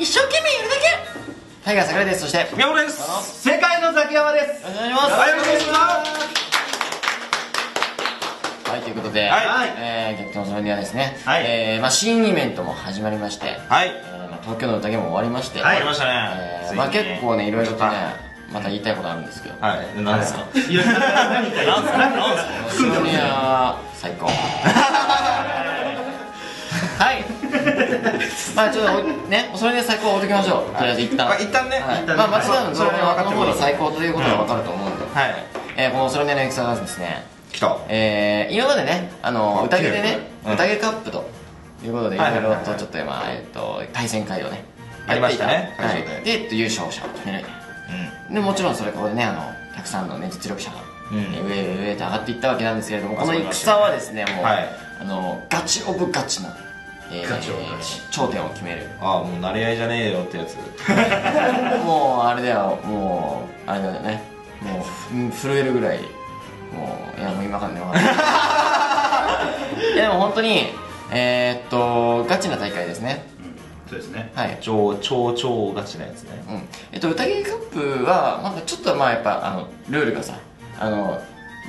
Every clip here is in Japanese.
一生懸命やるだけ。タイガー櫻井です。そして宮本です。世界のザキヤマです。よろしくお願いします。よろしくお願いします。はい、ということで逆転オソロニアですね、新イベントも始まりまして、東京の宴も終わりまして、終わりましたね。結構ね、いろいろとね、また言いたいことあるんですけど。はい、何ですか。いや、何かオソロニア最高。はい、まあちょっとね、オソロニア最高置いときましょう。とりあえず一旦ね、まあ間違いなくそれはこの方が最高ということが分かると思うんで、このオソロニアのエクサガーですね、来た。今までね、宴でね、宴カップということでいろいろとちょっと今対戦会をねやりましたね。で、優勝者を決める。でもちろんそれここでね、たくさんのね実力者が上へ上へと上がっていったわけなんですけれども、この戦はですね、もうガチオブガチの頂点を決める。ああ、もう馴れ合いじゃねえよってやつ。もうあれだよ、もうあれだよね、もう震えるぐらい。もういや、もう今からね、でも本当にガチな大会ですね。そうですね、はい、超ガチなやつね。うん、宴カップはなんかちょっとまあやっぱルールがさ、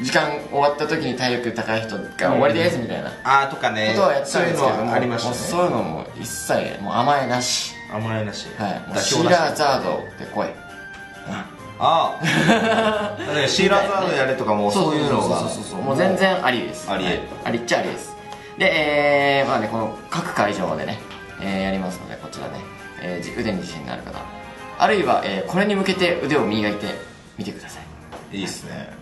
時間終わった時に体力高い人が終わりですみたいな、ああとかね、ことはやってたんですけども、そういうのも一切もう甘えなし、甘えなし、はい。シーラーザードで来い。ああ、シーラーザードやれとかもそういうのが、もう全然ありです。ありっちゃありです。で、まあね、この各会場でねやりますので、こちらね、腕に自信のある方、あるいはこれに向けて腕を磨いてみてください。いいですね。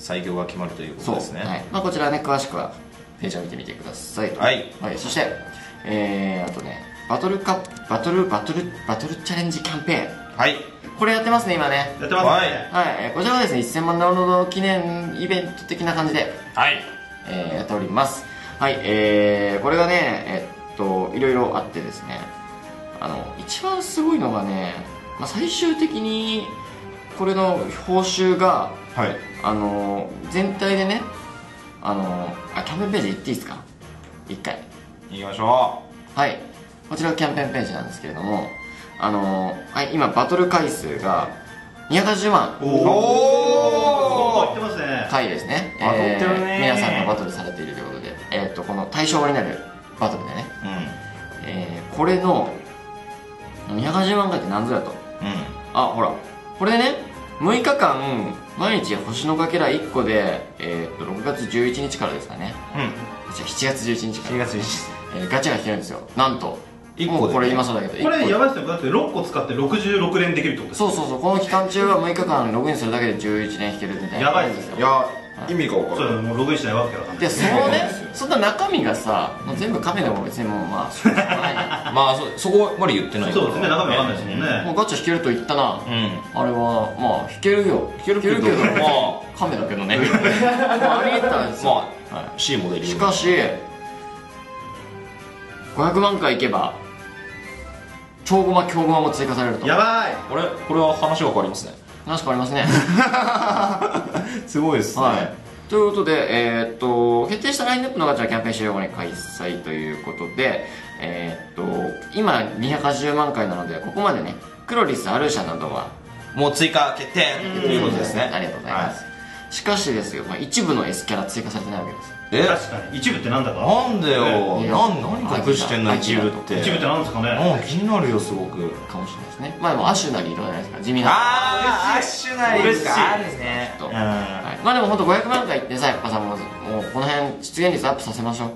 採用が決まるということですね。はい、まあこちらね、詳しくはページを見てみてください。はい。はい。そしてあとね、バトルチャレンジキャンペーン。はい。これやってますね、今ね。やってます。はい。はい。こちらはですね、1000万ダウンロード記念イベント的な感じで、はい。やっております。はい。これがね、いろいろあってですね、一番すごいのがね、まあ、最終的にこれの報酬が、はい、全体でね、キャンペーンページいっていいですか。一回いきましょう。はい、こちらがキャンペーンページなんですけれども、はい、今バトル回数が280万回ですね。皆さんがバトルされているということで、この対象になるバトルでね、これの280万回って何ぞやと、あ、ほらこれね、6日間毎日星のかけら1個で、6月11日からですかね、じゃ7月11日から、ガチが引けるんですよ。なんともうこれ今そうだけど、これやばいですよ。だって6個使って66連できるってことです。そうそうそう、この期間中は6日間ログインするだけで11連引けるみたいな。やばいですよ。いや、意味が分からない。もうログインしないわけわかんない。で、そのね、そんな中身がさ、全部カメラも別にもうまあしょうがない。まあそこまで言ってない。そうですね、中身わかんないですもんね。もうガチャ引けると言ったな。あれはまあ引けるよ。引けるけどまあカメだけどね。ありえたんですよ。まあ C モデル。しかし500万回いけば超ゴマ強ゴマも追加されると。やばい。これは話が変わりますね。話変わりますね。すごいですね。ということで、決定したラインナップのガチャキャンペーン終了後に開催ということで、今280万回なので、ここまでね、クロリス、アルーシャなどはもう追加決定ということですね。ありがとうございます。しかしですよ、一部の S キャラ追加されてないわけです。確かに一部ってなんだか、なんだよ、何隠してんの一部って。一部ってなんですかね、気になるよすごく。かもしれないですね。まあでもアシュなりいろじゃないですか、地味な。ああ、アシュなりですか。あるですね。まあでも本当500万回いってさ、やっぱさ、もうこの辺出現率アップさせましょう。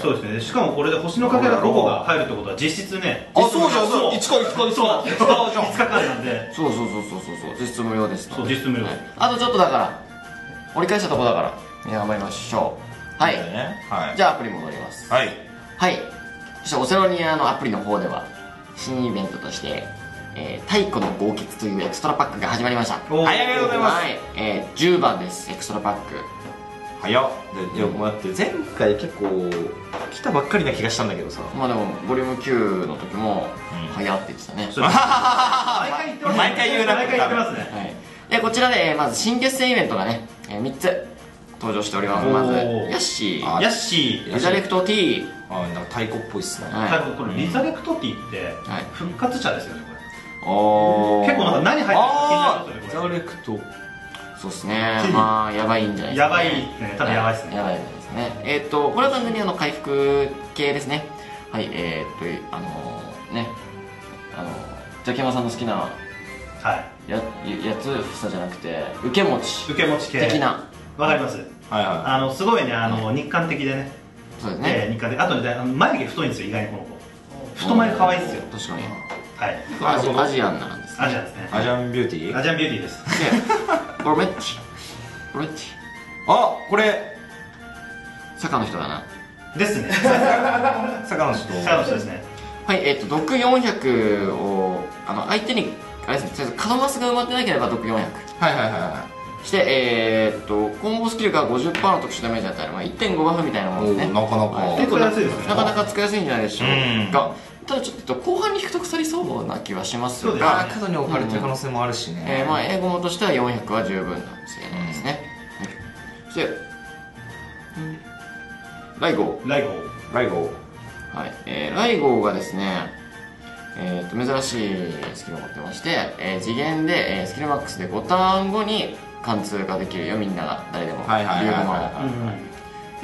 そうですね。しかもこれで星のかけらロゴが入るってことは実質ね。あ、そうじゃん、そう、5日間なんで。そうそうそうそうそう、実質無料です。そう、実質無料。あとちょっとだから折り返したとこだから頑張りましょう。はい、じゃあアプリ戻ります。はい、そしてオセロニアのアプリの方では新イベントとして「太古の豪傑」というエクストラパックが始まりました。はい、ありがとうございます。はい、10番です、エクストラパック。早っ。でも待って、前回結構来たばっかりな気がしたんだけどさ。まあでもボリューム9の時も「早っ」って言ってたね。毎回言うな。毎回言ってますね。こちらでまず新結成イベントがね3つ登場しております。まずヤッシー、ヤッシーリザレクト T。 あ、なんか太鼓っぽいっすね。このリザレクト T って復活者ですよね、これ。結構なんか何入ってるか気になるんですよね、リザレクト。そうですね、まあやばいんじゃないですか。やばいですね、多分やばいですね。やばいですね。これは完全に回復系ですね。はい、ね、ジャケンマさんの好きなやつふさじゃなくて、受け持ち系的な。わかります。すごいね、日韓的でね。そうですね。日韓的。あとね、眉毛太いんですよ、意外にこの子。太眉可愛いですよ。確かに。はい。アジアンなんです。アジアンですね。アジアンビューティー。アジアンビューティーです。ゴルメッチ。ゴルメッチ。あ、これ坂の人だな。ですね。坂の人。坂の人ですね。はい、毒400を相手にあれですね、カドマスが埋まってなければ毒400。はいはいはい。して、コンボスキルが 50% の特殊ダメージだったら、まあ、1.5 バフみたいなものですね。なかなか結構安いですね。なかなか使いやすいんじゃないでしょうか。ただちょっと後半に引くと腐りそうな気はしますが、角に置かれてる可能性もあるしね。まあ英語もとしては400は十分なんですね。そしてライゴー、はい、ライゴーがですね、珍しいスキルを持ってまして、次元でスキルマックスで5ターン後に貫通ができるよ、みんなが誰でも。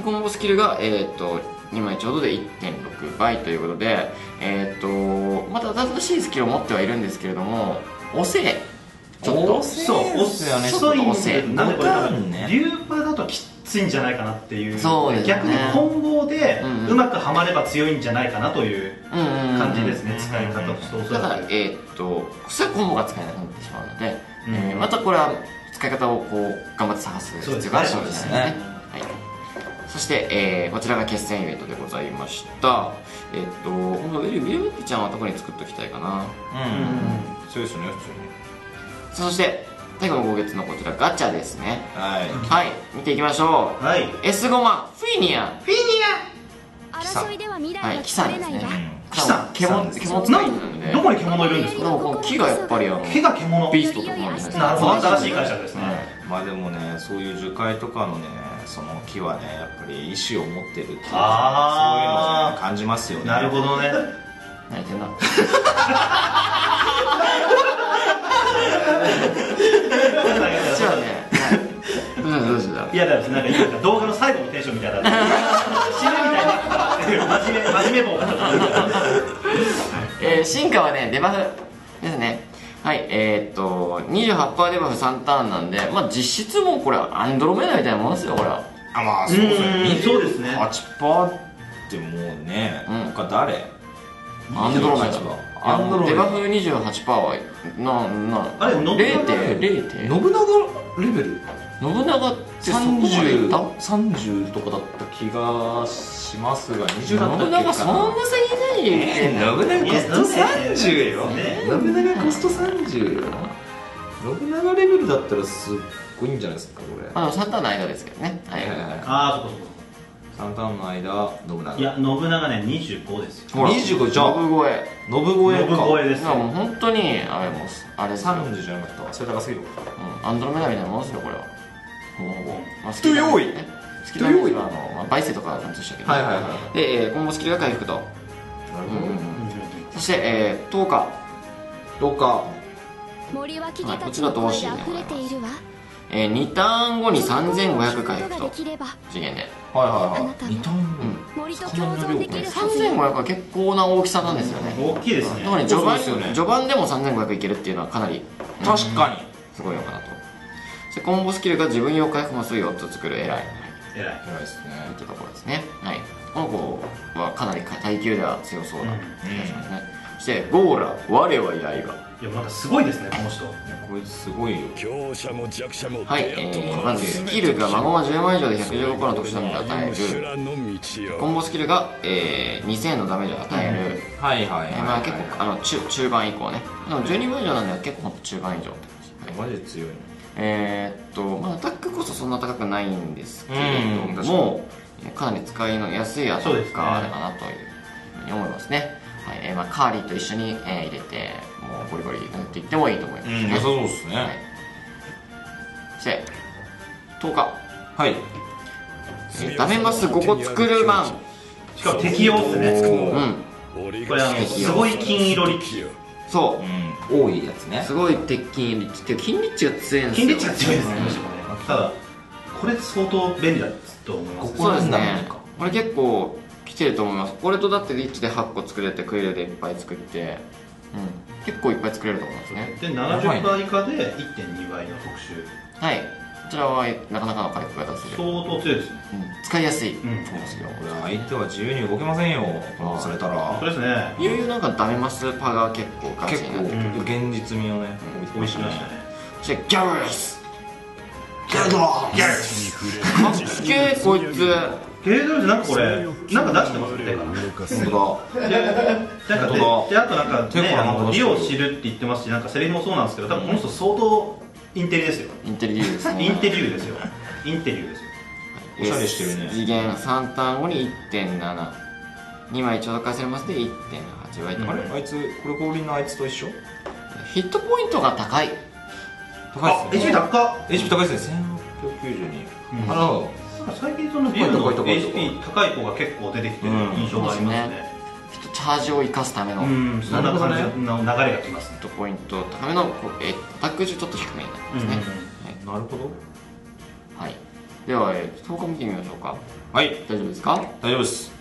コンボスキルが、2枚ちょうどで 1.6 倍ということで、また新しいスキルを持ってはいるんですけれども、遅え、ちょっと遅いんで、なんかリューパだときついんじゃないかなっていう。逆にコンボでうまくはまれば強いんじゃないかなという感じですね、使い方として。だからそれはコンボが使えなくなってしまうので、またこれは使い方をこう頑張って探す必要があるそうですね。そして、こちらが決戦イベントでございました。ウィルムッピちゃんはどこに作っときたいかな。そうですね、普通に。そして最後の5月のこちらガチャですね。はい、見ていきましょう。はい、 S ゴマフィニア、争いでは未来が来られないわ。どこに獣いるんですか。木がやっぱり木が獣ビーストとかなんですね。新しい会社ですね。まあでもね、そういう樹海とかのね、その木はね、やっぱり意志を持ってるっていう、そういうのを感じますよね。なるほどね。泣いてんな。じゃあね、どうしよう。いやだよ、なんか動画の最後のテンションみたいな。死ぬみたいな。真面目棒。進化はね、デバフですね。はい、28% デバフ3ターンなんで、まあ実質もうこれはアンドロメダみたいなもんですよ、これは。あ、まあそうですね。28% ってもうね、他誰？アンドロメダ。デバフ 28% はあれ 0.0 信長レベル。信長って30とかだった気がしますが、20だったっけかな。信長そんな先にないよ。信長コスト30よ。信長コスト30よ。信長レベルだったらすっごいんじゃないですか、これ。あの3ターンの間ですけどね。はいはいはい。ああ、そうそうそう。3ターンの間、信長。いや、信長ね、25ですよ。25じゃん。信越です。もう本当にあれもあれ30じゃなかった。それ高すぎる。アンドロメダみたいなもんですよ、これは。人用意人用意は倍数とかなんでしたけど、で今後スキルが回復と。そして10日、こちらと惜しいね。2ターン後に3500回復と次元で。2ターン後3500は結構な大きさなんですよね。大きいですね。特に序盤でも3500いけるっていうのはかなり確かにすごいのかなと。コンボスキルが自分用回復もするよと作る。偉いですね。というところですね。はい。この子はかなり耐久では強そうな気がしますね。そしてゴーラ、我は刃。いや、なんかすごいですね、この人。こいつすごいよ。はい、まずスキルが孫は10万以上で115個の特殊ダメージを与える。コンボスキルが2000のダメージを与える。まあ結構中盤以降ね。でも12万以上なんでは結構中盤以上。マジで強いね。まあアタックこそそんな高くないんですけれども、かなり使いの安いアタッカーかなというふうに思いますね。はい、まあカーリーと一緒に入れて、もうゴリゴリ塗っていってもいいと思いますね。良さそうですね。はい、そして10日、はい、ダメマス5個作るマン、しかも適用ですね。これすごい金色力士、そう多いやつね。すごい鉄金リッチって金リッチが強いんですよ。金リッチが強いですね。ただこれ相当便利だと思います。そうですね、これ結構きてると思います。これとだってリッチで8個作れてクイレでいっぱい作って結構いっぱい作れると思いますね。で70倍以下で 1.2 倍の特殊、はい、こちらはなかなかの火力が出せる、相当強いですね。使いやすい。相手は自由に動けませんよ、されたら。そうですね、いろいろなんかダメマスパが結構ガチになってくる、現実味をね、おいしくなしたね。そしてギャルス、ギャルドギャルスかっけえ、こいつゲードルでなんかこれなんか出してますね。ホントだ。であとなんかね、理を知るって言ってますし、なんかセリフもそうなんですけど、多分この人相当インテリですよ。インテリですね。インテリですよ。インテリですよ。おしゃれしてるね。次元3ターン後に 1.7、2枚ちょうど返せますで 1.8 倍。あれ、あいつこれ降臨のあいつと一緒。ヒットポイントが高い。高いですね。あ、HP高っ。HP高いですね。1692。なるほど。最近そのビルの HP 高い子が結構出てきてる印象がありますね。ヒットチャージを生かすための、そんな感じの流れがきますね。ヒットポイント高めのアタック10ちょっと低めになってますね。なるほど。はい、では投下見てみましょうか。はい、大丈夫ですか。大丈夫です。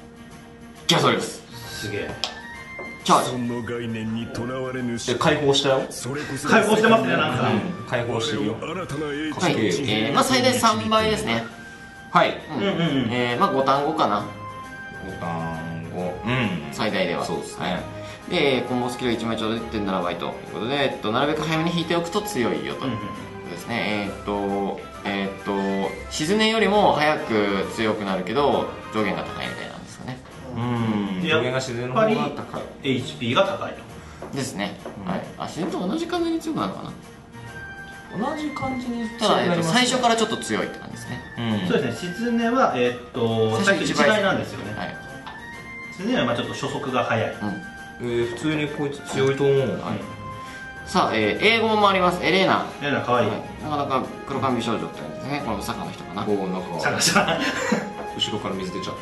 ギャザーです。すげえチャージで解放したよ。解放してますね。なんか解放してるよ。はい、まあ最大3倍ですね。はい、まあ5単語かな。5単語、最大ではそうですね。でコンボスキルが1枚ちょうど 1.7 倍ということで、なるべく早めに引いておくと強いよということですね。沈めよりも早く強くなるけど上限が高いみたいなんですかね。上限が沈めの方が高い、 HP が高いとですね。はい、あ、沈めと同じ感じに強くなるのかな。同じ感じにただ最初からちょっと強いって感じですね。そうですね、沈めは最初1倍なんですよね。はい、まあちょっと初速が速い。普通にこいつ強いと思う。さあ、英語もあります。エレーナ。エレーナ可愛い。なかなか黒髪少女って感じですね。このサカの人かな。後ろから水出ちゃって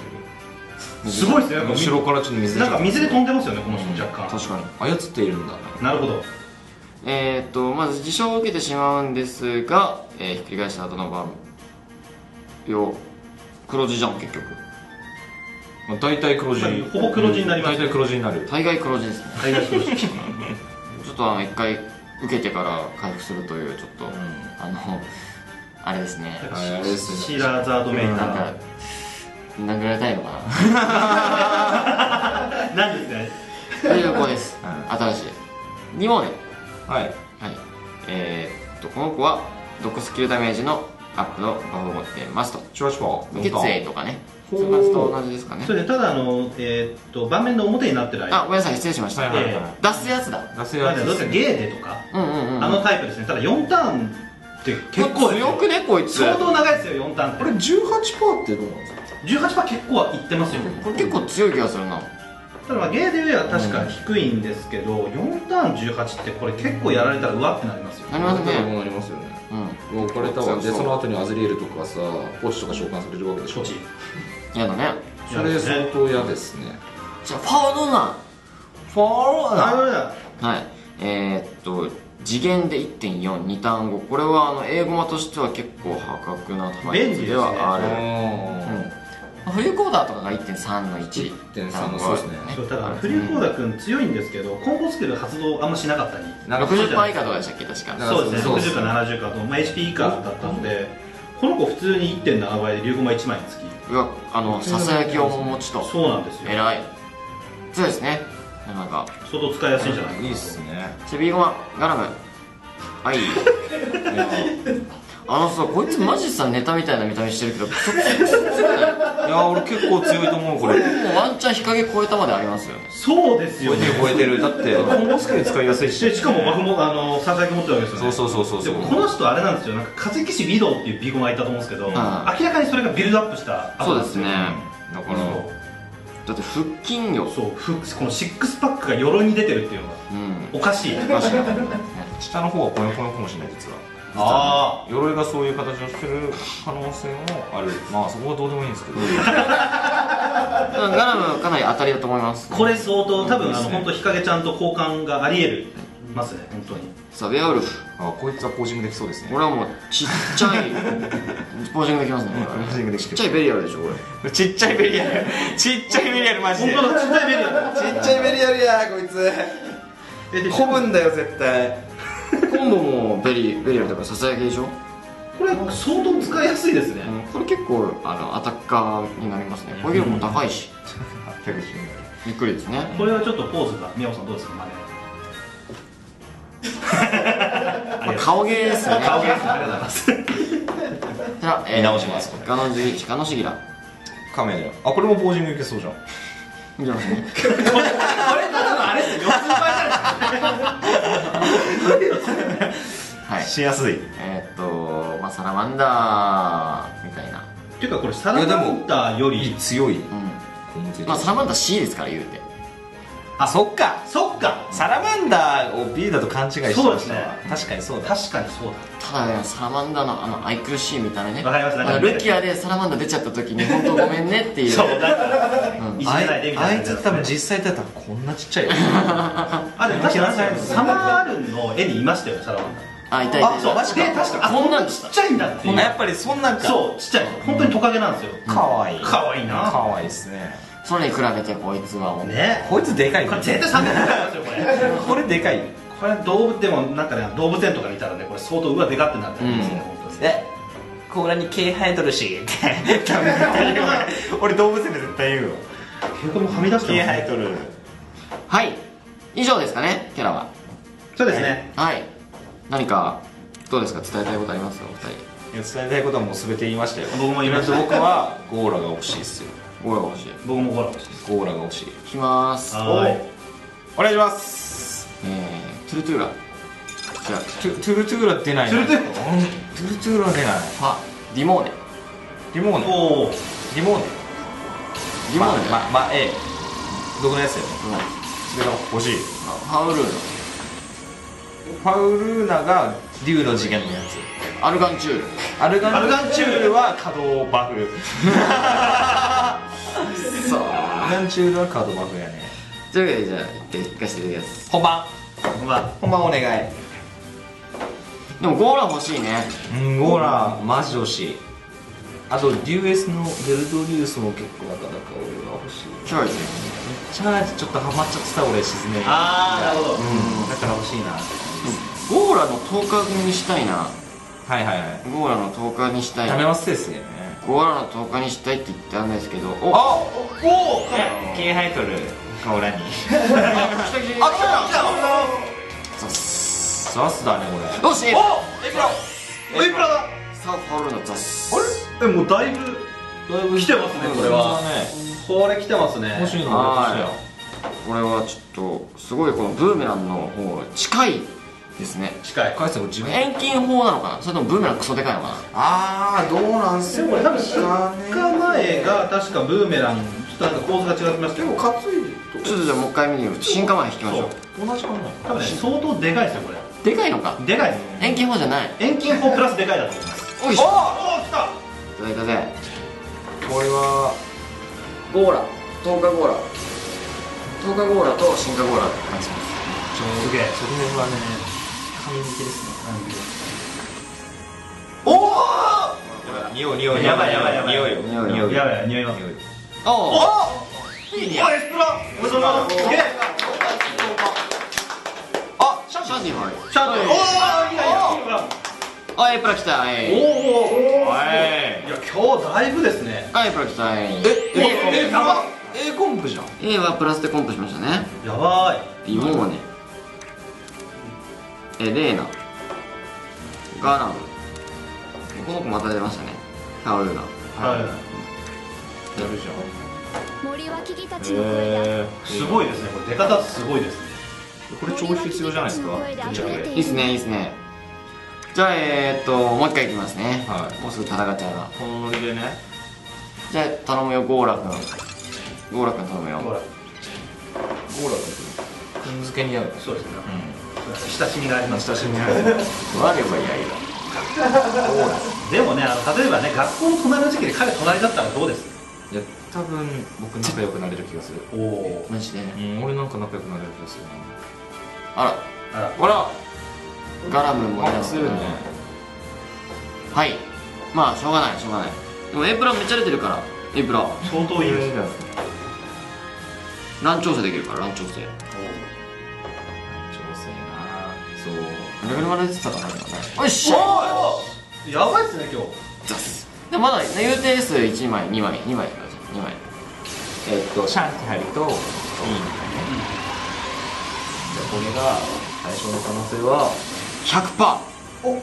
る。すごいですね。後ろからちょっと水出ちゃってる。なんか水で飛んでますよね、この人若干。確かに。操っているんだ。なるほど。まず自傷を受けてしまうんですが、ひっくり返した後の番よ黒字じゃん結局。大体黒字、ほぼ黒字になります。大体黒字になる。大概黒字ですね。大概黒字。ちょっと一回受けてから回復するというちょっとあれですね。シーラーザードメイカー。なんか殴られたいのかな。なんですね。大丈夫こうです。新しい。2問目。はいはい。この子は毒スキルダメージのアップのバフを持ってますと。チュワシュワ。無血影とかね。ただ盤面の表になってる間、あ、ごめんなさい、失礼しました。出すやつだ。出すやつ。どうせゲーデとかあのタイプですね。ただ4ターンって結構強くね、こいつ。相当長いですよ、4ターンって。これ 18% ってどうなんですか。18% 結構はいってますよ。これ結構強い気がするな。ただゲーデよりは確か低いんですけど、4ターン18ってこれ結構やられたらうわってなりますよ。なりますね。なりますよね。うん。置かれたわ。でその後にアズリエルとかさ、ポチとか召喚されるわけでしょ。やだね。それ相当嫌ですね。じゃあファーローナ。ファーローナ。はい。次元で 1.4、2単語。これは英語魔としては結構破格な高い率ではある。フリーコーダーとかが 1.3 の1。1.3 のそうですね。ただフリーコーダー君強いんですけど、コンボスキル発動あんましなかったり。60%以下とかでしたっけ確か。そうですね。60か70かと、HP 以下だったので、この子普通に 1.7 倍で竜駒1枚につき。ささやきをお持ちと。そうなんですよ。偉い。そうですね。なんか相当使いやすいんじゃないですか。いいですね。チビゴマガラム。はい。さ、こいつマジさネタみたいな見た目してるけど、いや俺結構強いと思うこれ。ワンチャン日陰超えたまでありますよね。そうですよ。超えてる。だってコンボスキル使いやすいし、しかもマフもささやき持ってるわけですよね。そう。でもこの人あれなんですよ。なんか風騎士ビドウっていうビゴマいたと思うんですけど、明らかにそれがビルドアップした。そうですね。だからだって腹筋よ。そう。このシックスパックが鎧に出てるっていうのがおかしい。下の方はポヨポヨかもしれない実は。ああ、鎧がそういう形をしてる可能性もある。まあそこはどうでもいいんですけど。ガラムかなり当たりだと思います。これ相当多分本当日陰ちゃんと交換があり得るますね、本当に。さあベアウルフ、あ、こいつはポージングできそうですね。これはもうちっちゃいポージングできますね。ちっちゃいベリアルでしょこれ。ちっちゃいベリアル、ちっちゃいベリアルマジで。本当のちっちゃいベリアル。ちっちゃいベリアルやこいつ。こぶんだよ絶対。今度もベリアルだからささやきでしょ。これ相当使いやすいですね。これ結構アタッカーになりますね。攻撃力も高いしびっくりですね。これはちょっとポーズが宮尾さんどうですか。顔芸ですね。顔芸ですね。ありがとうございます。じゃあ見直します。鹿のシギラカメラ、あ、これもポージングいけそうじゃん。これただのあれですね、四つん這いじゃないしやすい。まあサラマンダーみたいな。っていうかこれサラマンダーより強い。まあサラマンダー C ですから言うて。あ、そっかそっか、サラマンダーを B だと勘違いしてました。そうですね、確かにそうだ、確かにそうだ。ただね、サラマンダーの愛くるしいみたいなね、わかります。ルキアでサラマンダー出ちゃった時に本当ごめんねっていう。そうだからあいつ多分実際だったらこんなちっちゃいよ。あ、でも確かにサマールンの絵にいましたよね、サラマンダー。あ、いたいた。そう、マジで確かにこんなんちっちゃいんだっていう。やっぱりそんなんか、そう、ちっちゃい、本当にトカゲなんですよ。かわいい、かわいいな、かわいいですね。それに比べてこいつはもうね、こいつでかい。これ絶対300円。これでかい。これ動物でもなんかね、動物園とか見たらね、これ相当うわでかってなってるんですよね、本当に。え、これに毛生えとるしってダメだよ。俺動物園で絶対言うよ。毛もはみ出してる。毛生えとる。はい、以上ですかね、キャラは。そうですね。はい、何かどうですか、伝えたいことありますか、お二人。伝えたいことはもうすべて言いましたよ。僕も言いました。僕はゴーラが欲しいっすよ。ゴーラが欲しい。僕もゴーラが欲しいです。ゴーラが欲しい。きまーす。お願いします。トゥルトゥーラ。じゃあトゥルトゥーラ出ない。トゥルトゥーラ出ない。あ、ディモーネ。ディモーネ。おお、ディモーネ。ディモーネ、まあ A 毒のやつよ。それが欲しい。パウルーナ。パウルーナが竜の次元のやつ。アルガンチュール。アルガンチュールは稼働バフ。そう、アルガンチュールは稼働バフやね。というわけで、じゃあ一回していただきます。本番お願い。でもゴーラ欲しいね。ゴーラマジ欲しい。あとデュエスのベルドリウスも結構なかなか俺は欲しい。チャージ、チャージちょっとハマっちゃってた俺、沈める。ああ、なるほど。だから欲しいな。ゴーラの10日組にしたいな。はいはいはい。ゴーラの10日にしたい。ダメますですね。ゴーラの10日にしたいって言ったんですけど。おおお。毛生えとる。ゴーラに。あ、来た来た。ザス。ザスだねこれ。どうし。お、エプラ。エプラだ。さあファウルのザス。あれ？え、もうだいぶ来てますねこれは。これ来てますね。面白いのが来たよ。これはちょっとすごい、このブーメランの方近い。ですね、近い。遠近法なのかな、それともブーメランクソでかいのかな。ああ、どうなんすよこれ。多分3日前が確かブーメラン、ちょっとなんか構図が違いますけど、結構担いでると。ちょっとじゃあもう一回見に行く。進化前引きましょう。同じかな。多分ね、相当でかいですよこれ。でかいのか。でかいです。遠近法じゃない。遠近法プラスでかいだと思います。おいしょ。おお、来た。いただいたぜ。これはゴーラ、10日ゴーラ、10日ゴーラと進化ゴーラって感じです。すげえ、それはね、髪抜けですね。おお、匂いやばいやばいやばい、匂います。おお、いい匂い。エスプラ。お疲れ様です。あ、シャンディ。おお、エプラ来た。おお、はい。いや、今日だいぶですね。エプラ来た。やば。A コンプじゃん。A はプラスでコンプしましたね。やばい。リモーネ。レーナ、ガラム、この子また出ましたね。タオルが。はい。やるじゃん。森は木々たちの声だ。すごいですね。これ出方すごいですね。これ超必要じゃないですか。いいっすね、いいっすね。じゃあもう一回いきますね。はい。もうすぐ戦っちゃうな。このノリでね。じゃあ頼むよゴーラ君。ゴーラ君頼むよ。ゴーラ君。くんづけに合う。そうですね。親しみがあります。親しみがある。割ればいいや。でもね、例えばね、学校の隣の時期で彼隣だったらどうです？いや、多分僕仲良くなれる気がする。おお、マジで？俺なんか仲良くなれる気がするな。あらあらあら、ガラムもやするね。はい、まあしょうがないしょうがない。でもエイプランめっちゃ出てるから、エイプラン相当いいです。乱調整できるから、乱調整。そう、俺が笑ってたからね。おいしょー、やばいっすね今日。ザスでまだ言うてです。1枚2枚2枚2枚シャンって入るといいみたいね。じゃあこれが最初の可能性は 100%。おっ、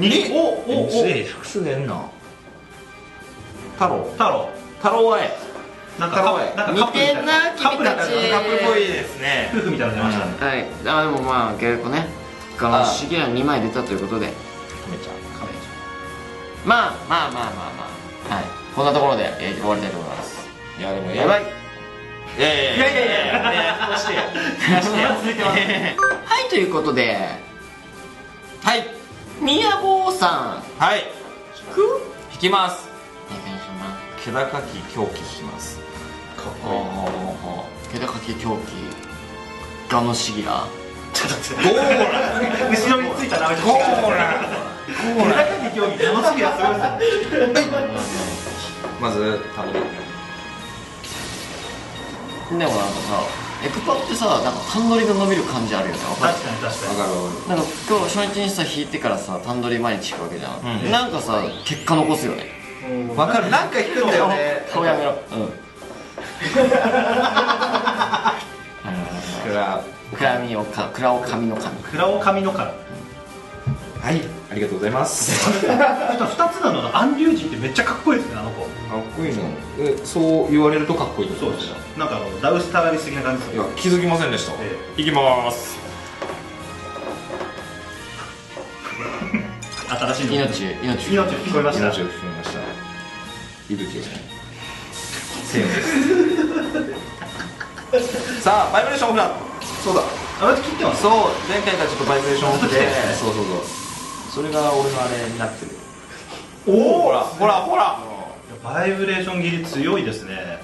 112。おおお、複数出んな。太郎太郎太郎はえなんか似てんな、君たち。カップルっぽいですね。夫婦みたいなの出ましたね。はい、あでもまあ結構ね、ガムシゲラ2枚出たということでカメちゃん、カメちゃん、まあはい、こんなところで終わりたいと思います。いやでもやばい、いやしてよ続いてます。はい、ということで、はい、みやぼうさん、はい、引く？引きます。気高き狂気引きます。かっこいいな。気高き狂気、ガムシギラ、ゴーラ、後ろについたらダメじゃん。ゴーラ、ゴーラ、気高き狂気、ガムシギラ、すごいですね。まずタロ。でもなんかさ、エクパってさ、なんかタンドリが伸びる感じあるよね。確かに確かに。わかる。なんか今日初日にさ引いてからさ、タンドリ毎日引くわけじゃん。なんかさ結果残すよね。わかる、なんか引くんだよね。顔やめろ。くらおかみのか。はい、ありがとうございます。2つなのがアンリュウジってめっちゃかっこいいですね、あの子。かっこいいの。え、そう言われるとかっこいい。そうでした。なんかダウスターがりすぎな感じです。いや、気づきませんでした。いきます。新しい命聞こえました。命を聞こえました。息吹を。せーさあ、バイブレーションオフだ。そうだ。あれ切ってます。そう、前回がちょっとバイブレーションオフで。そう。それが俺のあれになってる。おお、ほら。バイブレーション切り強いですね。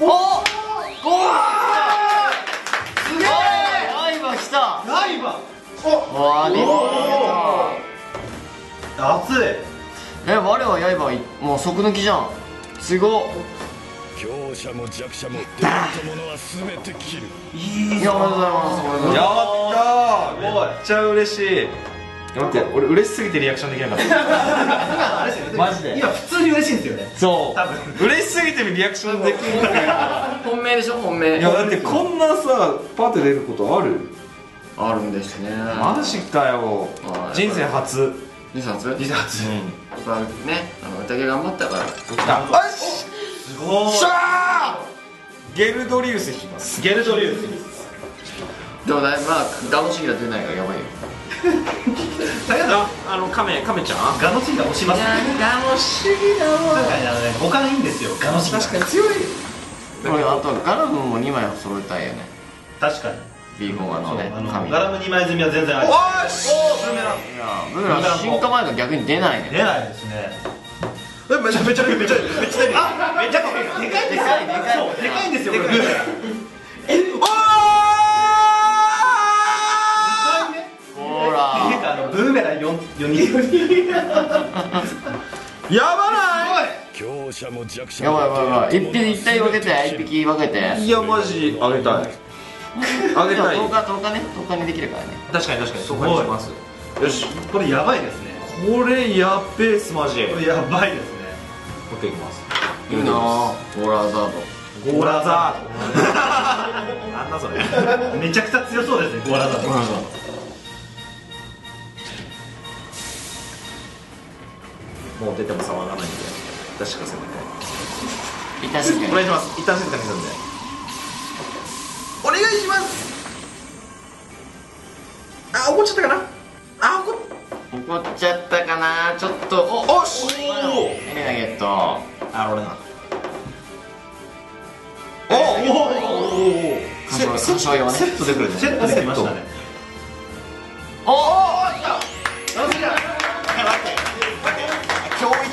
おお。すげえ。ライバー来た。ライバー。おお。熱い。え、我は刃、もう即抜きじゃん。すご。強者も弱者も出会ったものはすべて切る。いい。やったー。めっちゃ嬉しい。待って、俺嬉しすぎてリアクションできなかった。今あれですよ。マジで。今普通に嬉しいんですよね。そう。多分嬉しすぎてリアクションできない。本命でしょ、本命。いやだってこんなさパーって出ることある？あるんですね。マジかよ。人生初。2冊ね、宴頑張ったから。よし、すごい。しゃー、ゲルドリウス引きます。ゲルドリウスでもだいぶガムシギラ出ないからやばいよ。だけどカメちゃんガムシギラ押します。ガムシギラは確かにお金いいんですよ。ガムシギラ確かに強い。でもあとガラムも2枚を揃えたいよね。確かにB4のね、ガラム2枚積みは全然ある。おーし、ブーメラン。いや、ブーメラン進化前が逆に出ないね。出ないですね。え、めちゃでかいんですよ。そう、でかいんですよ、これブーメラン。おー、ほらていうか、ブーメラン4人やばない。やばい1匹分けて、1匹分けて。いや、マジあげたいあげたい。10日ね、10日にできるからね。確かにそこにします。よし、これやばいですね。これやっべえっす、マジこれやばいですね。もう一回いきます。いいな、ゴーラザード。なんだそれ、めちゃくちゃ強そうですね、ゴーラザード。もう出ても触らないんで出しかせない。お願いします。一旦選択するんでお願いします。あ、怒っちゃったかな。怒っちゃったかな。ちょっとおっし。エレナゲット。あ、俺な。お。セットできましたね。おお。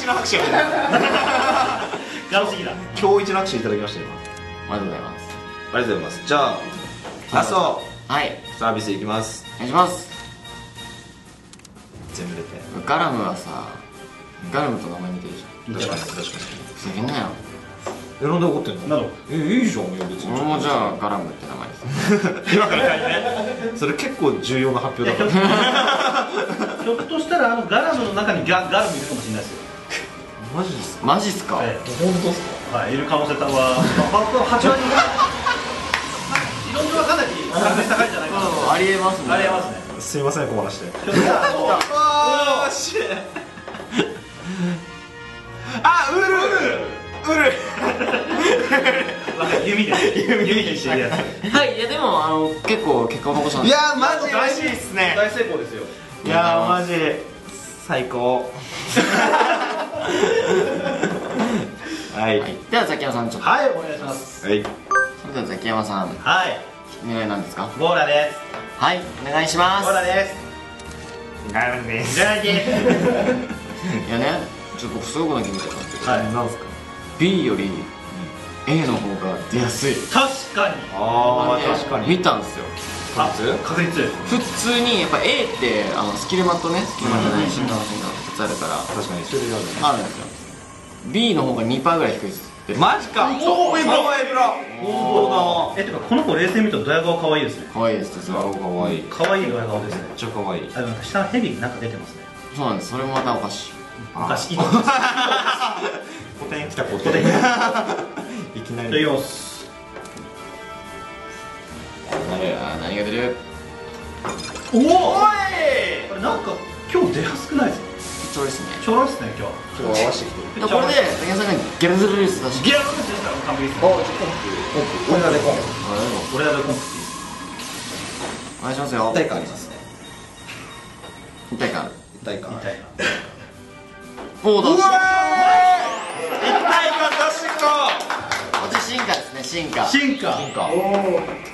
一の拍手。楽しみだ。今日一の拍手いただきましたよ。ありがとうございます。ありがとうございます。じゃあラスト、はい、サービスいきます。お願いします。全部出て。ガラムはさ、ガラムと名前似てるじゃん。確かに。変なよ。え、なんで怒ってんの？なの？え、いいじゃん。別に。俺もじゃあガラムって名前にする。今からね。それ結構重要な発表だから。ひょっとしたらあのガラムの中にガラムいるかもしれないですよ。マジっすか？マジっすか？本当っすか？はい、いる可能性は、8割ぐらい。理論上はかなり確率高いんじゃないかな。ありえますね。ありえますね。すみません、小話で。あ、し。あ、ウル。弓です。弓にしてるやつ。はい、いやでもあの結構結果を残したんです。いやマジ大事ですね。大成功ですよ。いやマジ最高。はい、ではザキヤマさんちょっと、はい、お願いします。はい、それではザキヤマさん、はい、お願いなんですか？ゴーラです。はい、お願いします。ゴーラです。ガルです。ガルです。いやね、ちょっと僕そういうことに決めちゃったんですけど、はい、なんですか？ B よりA の方が出やすい。確かに。ああ、確かに。見たんですよ。確率。普通にやっぱ A ってあのスキルマットね、スキルマットじゃないし、楽しみが2つあるから。確かに。それがあるんですよ。B の方が 2% ぐらい低いです。マジか。おお、エブラ。おお。え、てかこの子冷静に見たらドヤ顔可愛いですね。可愛いです。ドヤ顔可愛い。可愛いドヤ顔ですね。めっちゃ可愛い。あ、なんか下のヘビなんか出てますね。そうなんです。それもまたおかしい。おかしい。古典来た古典。いきなり。いきます。何が出る？おお。これなんか今日出やすくないですか？ちょろいっすね。ちょろいっすね今日。今日合わせてきてる。これでザキヤマさんがギャルズルース出して。ギャルズルース出したら完璧です。おお。俺らでコンプ。俺らでコンプ。お願いしますよ。一体感ありますね。一体感。一体感。おおどうぞ。一体感出してこう。進化ですね、進化。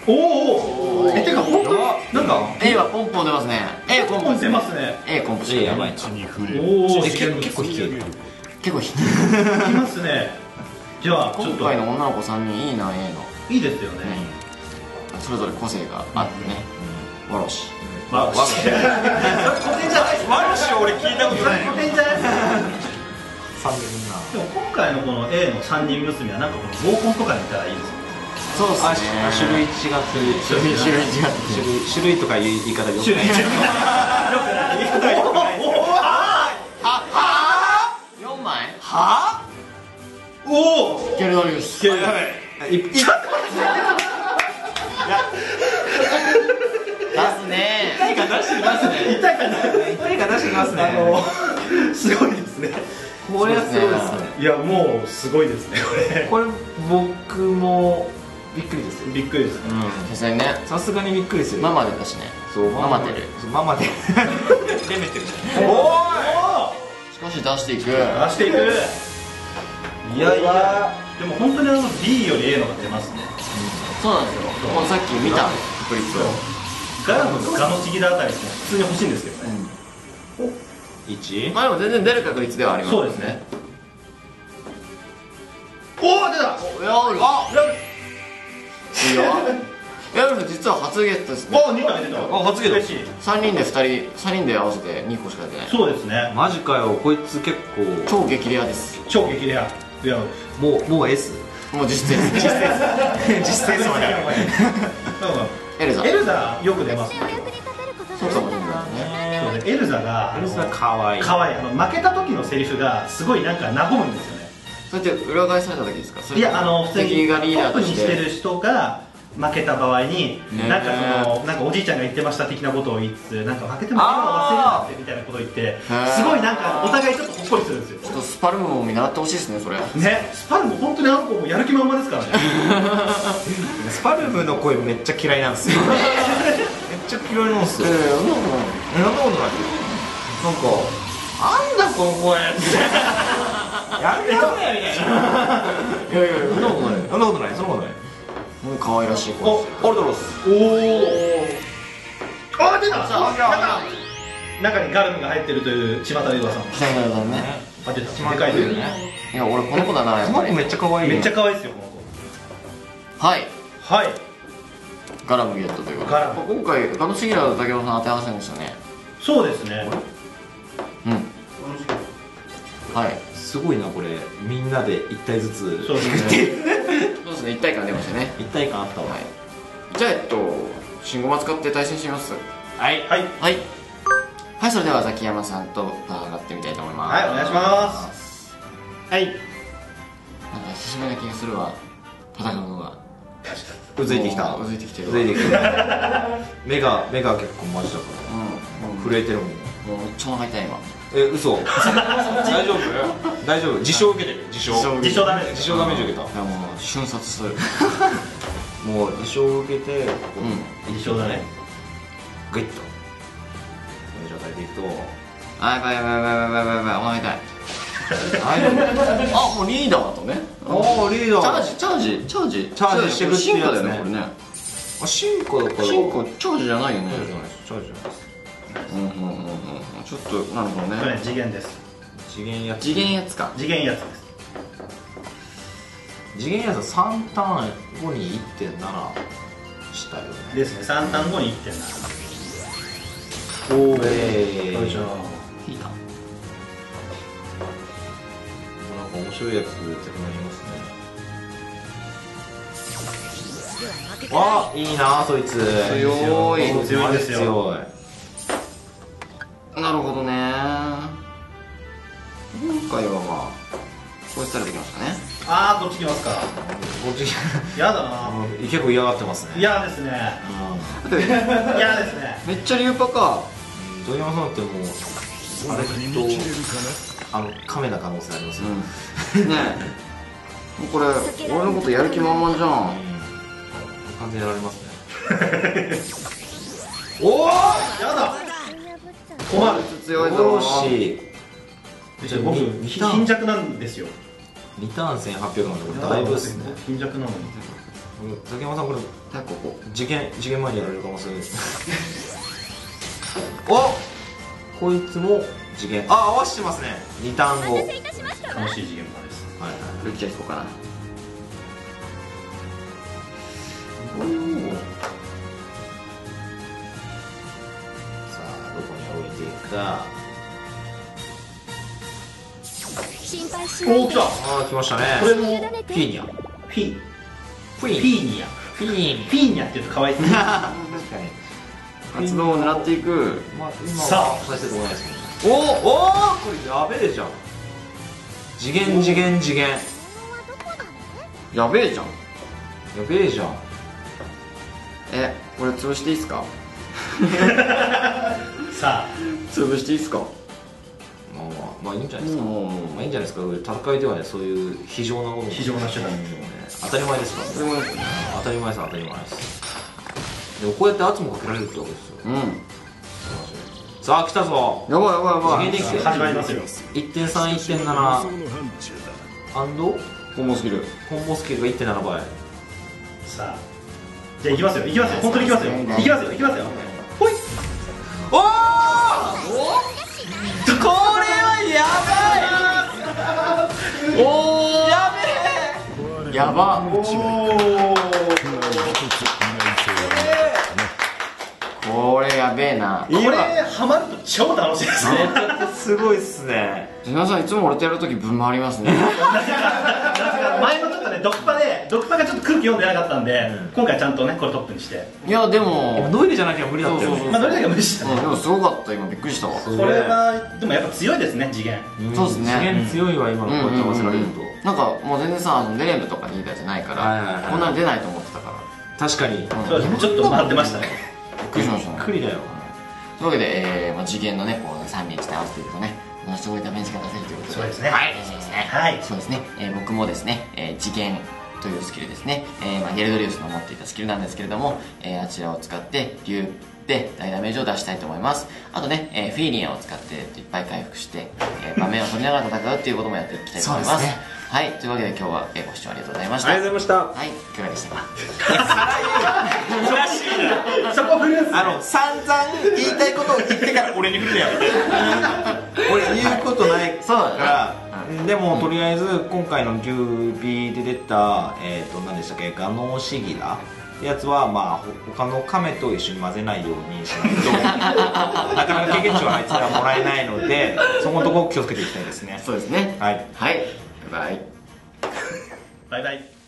おおおお。え、てか本当なんか A はポンポン出ますね。 A コンポン出ますね。 A コンポンしてやばいな。おお、結構引きますね。じゃあ今回の女の子3人いいな。 A のいいですよね。それぞれ個性があってね。わろしわろし、それ古典じゃないです。わろし俺聞いたことない。古典じゃないです。でも今回のこの A の3人娘はなんかこの合コンとかにいたらいいですよね。そうですね。種類違って種類とか言い方よくない。4枚。はあ。おお。ギャルドリウス。ギャルドリウス。出すね。一体感出してきますね。すごいですね。これはすごいですね。いやもうすごいですねこれ。僕もびっくりです。びっくりです。うん、さすがにね。さすがにびっくりですよ。ママ出たしね。そうママ出る。ママ出る。出めてる。おお。しかし出していく。いやいや。でも本当にあの B より A のが出ますね。そうなんですよ。もうさっき見た確率を。ガラムとガのちぎらあたりですね。普通に欲しいんですけどね。まあでも全然出る確率ではあります。そうですね。おお出た。ラブル実は初ゲットですね。あ、2回出た。あ、初ゲット。3人で3人で合わせて2個しか出ない。そうですね。マジかよ。こいつ結構超激レアです。超激レア。いやもう S もう実践です。実践まで。エルザよく出ます。そうかもしれないね。エルザが可愛い。負けた時のセリフがすごいなんか和むんですよね。それって裏返された時ですか？いや、普通にトップにしてる人が負けた場合になんかそのなんかおじいちゃんが言ってました的なことを言いつつ、なんか負けても今は忘れなくてみたいなことを言って、すごいなんかお互いちょっとほっこりするんですよ。ちょっとスパルムも見習ってほしいですねそれ。ね、スパルム本当にあの子もやる気満々ですからね。スパルムの声めっちゃ嫌いなんですよ。めっちゃ嫌いなんすよ。なんかあんだこの声ってやめろやみたいな。いやそんなことないそんなことない。もう可愛らしい子です。オルドロス。おお。あ、出た。中にガルムが入ってるという巷の噂。ね。あ、でかいですね。いや、俺この子だな。この子めっちゃ可愛い。めっちゃ可愛いですよ、この子。はい。はい。ガラムゲットということで。今回、楽しぎらと竹本さん当て合わせましたね。そうですね。うん。はい。すごいな、これ。みんなで一体ずつ。そうですね。一体感出ましたね。一体感あったわ。じゃあ、新駒使って対戦します。はい。はい。はい。はい、それではザキヤマさんと戦ってみたいと思います。はい、お願いします。はい、なんか久しぶりな気がするわ、戦うのが。うずいてきた、うずいてきてる、うずいてきてる。目が結構マジだから、うん、震えてるもん。もうめっちゃお腹痛い今。え、嘘。大丈夫、大丈夫。自傷受けてる。自傷ダメージ、自傷ダメージ受けた。いや、もう瞬殺する。もう自傷受けて、うん、自傷だね。グイッと状態でいくと、あ、やばいやばいやばいやばいやばい、お腹痛い。あ、もうリーダーとね。あ、リーダー。チャージしてくる。進化だよね、これね。あ、進化だから。進化、チャージじゃないよね。チャージじゃないです。ちょっとなるほどね。次元です。次元やつか。次元やつです。次元やつは三ターン後に 1.7 したよね。ですね。三ターン後に 1.7。おー、よいしょ。引いた。なんか面白いやつ出てくなりますね。あ、いいな、そいつ。強いですよ。なるほどね。今回はまあこうしたらできましたね。ああ、どっち来ますか。こっち嫌だな。結構嫌がってますね。嫌ですね。嫌ですね。めっちゃリューパか。土井山さんってもうあれきっとカメな可能性ありますよね。もうこれ俺のことやる気満々じゃん。完全やられますね。おお、やだ。困る。強いだろうし。僕貧弱なんですよ。2ターン1800なんで、これだいぶですね。貧弱なのに。ザキヤマさん、これ次元前にやられる可能性です。あ、こいつも次元、あ、合わせてますね。2ターン後楽しい次元までです。はいはい、ルッキア引こうかな。おお、さあどこに置いていくか。おお、来た。ああ、来ましたね。これもフィーニャ、フィーニャって言うと可愛いですね。確かに活動を狙っていく。さあ、おお、これやべえじゃん。次元。やべえじゃん。え、これ潰していいっすか。さあ、潰していいっすか。まあいいんじゃないですか。まあいいんじゃないですか。戦いではね、そういう非常なもの、非常な手段ですよね。当たり前ですからね。当たり前です、当たり前です。でもこうやって圧もかけられるってわけですよ。うん。さあ来たぞ。やばいやばいやばい。次元で始まりますよ。1.3、1.7。アンドコンボスキル。コンボスキルが 1.7 倍。さあ、じゃあ行きますよ。本当に行きますよ。ほい。おお。これはやばい。おお。やべえ。やば。これやべえな。これハマると超楽しいですね。すごいっすね。皆さんいつも俺とやるとき分回りますね。前のちょっとね、ドクパがちょっと空気読んでなかったんで、今回ちゃんとね、これトップにして。いやでもノイルじゃなきゃ無理だったよね。まあノイルだけは無理した。でもすごかった、今びっくりしたわ。これはでもやっぱ強いですね、次元。そうですね。次元強いわ、今のこうやって合わせられると。なんかもう全然さ、ネームとかリーダーじゃないから、こんなの出ないと思ってたから。確かに。そうですね。ちょっと回ってましたね。びっくりだよ。というわけで、次元のね、こう3連して合わせていくとね、ものすごいダメージが出せるということで。そうですね。はい、そうですね。僕もですね、次元というスキルですね、ゲルドリウスの持っていたスキルなんですけれども、あちらを使って竜で大ダメージを出したいと思います。あとね、フィーリアを使っていっぱい回復して、場面を取りながら戦うっていうこともやっていきたいと思います。はい、というわけで今日はご視聴ありがとうございました。ありがとうございました。はい、いかがでしたか。そこ振るんすね。散々言いたいことを言ってから俺に振るやん。俺言うことないから、でもとりあえず今回のキューピーで出た何でしたっけ、ガノーシギラってやつはまあ他のカメと一緒に混ぜないようにしないとなかなか経験値はあいつらもらえないので、そこのとこ気をつけていきたいですね。そうですね。はい、はい、バイバイ。